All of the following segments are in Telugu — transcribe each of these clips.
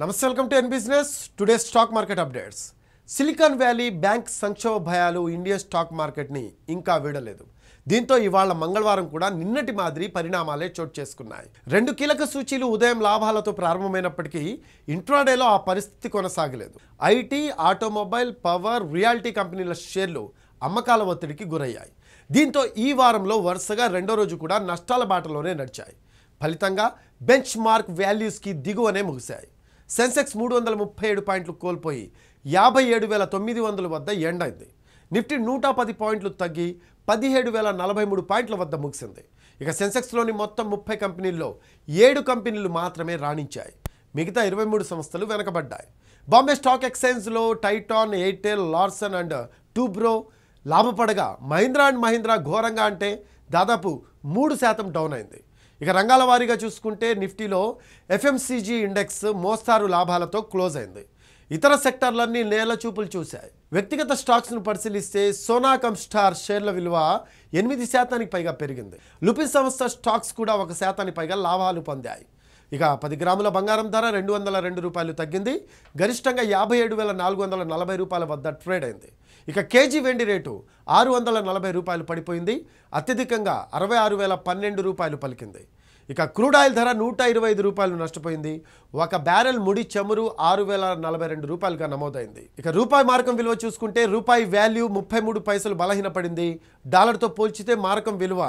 నమస్తే, welcome to N business. Today stock market updates. Silicon Valley Bank సంక్షోభ భయాలు ఇండియన్ స్టాక్ మార్కెట్ని ఇంకా వీడలేదు. దీంతో ఇవాళ మంగళవారం కూడా నిన్నటి మాదిరి పరిణామాలే చోటు చేసుకున్నాయి. రెండు కీలక సూచీలు ఉదయం లాభాలతో ప్రారంభమైనప్పటికీ ఇంట్రాడేలో ఆ పరిస్థితి కొనసాగలేదు. ఐటీ, ఆటోమొబైల్, పవర్, రియాలిటీ కంపెనీల షేర్లు అమ్మకాల ఒత్తిడికి గురయ్యాయి. దీంతో ఈ వారంలో వరుసగా రెండో రోజు కూడా నష్టాల బాటలోనే నడిచాయి. ఫలితంగా బెంచ్ మార్క్ వాల్యూస్కి దిగువనే ముగిశాయి. సెన్సెక్స్ 337 పాయింట్లు కోల్పోయి 57,900 వద్ద ఎండ్ అయింది. నిఫ్టీ 110 పాయింట్లు తగ్గి 17,043 పాయింట్ల వద్ద ముగిసింది. ఇక సెన్సెక్స్లోని మొత్తం 30 కంపెనీల్లో 7 కంపెనీలు మాత్రమే రాణించాయి. మిగతా 23 సంస్థలు వెనకబడ్డాయి. బాంబే స్టాక్ ఎక్స్చేంజ్లో Titan, Airtel, Larson and Toubro లాభపడగా మహీంద్రా అండ్ మహీంద్రా ఘోరంగా అంటే దాదాపు 3% డౌన్ అయింది. ఇక రంగాల వారీగా చూసుకుంటే నిఫ్టీలో ఎఫ్ఎంసీజీ ఇండెక్స్ మోస్తారు లాభాలతో క్లోజ్ అయింది. ఇతర సెక్టార్లన్నీ నేల చూపులు చూశాయి. వ్యక్తిగత స్టాక్స్ను పరిశీలిస్తే సోనా కంస్టార్ షేర్ల విలువ 8% పైగా పెరిగింది. లుపిన్ సంస్థ స్టాక్స్ కూడా 1% పైగా లాభాలు పొందాయి. ఇక 10 గ్రాముల బంగారం ధర 202 రూపాయలు తగ్గింది. గరిష్టంగా 57,440 రూపాయల వద్ద ట్రేడ్ అయింది. ఇక కేజీ వెండి రేటు 640 రూపాయలు పడిపోయింది. అత్యధికంగా 66,012 రూపాయలు పలికింది. ఇక క్రూడ్ ఆయిల్ ధర 125 రూపాయలు నష్టపోయింది. 1 బ్యారెల్ ముడి చమురు 6,042 రూపాయలుగా నమోదైంది. ఇక రూపాయి మారకం విలువ చూసుకుంటే రూపాయి వాల్యూ 33 పైసలు బలహీనపడింది. డాలర్తో పోల్చితే మారకం విలువ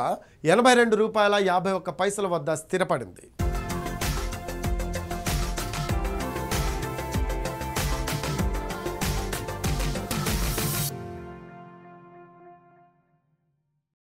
82 రూపాయల 51 పైసల వద్ద స్థిరపడింది.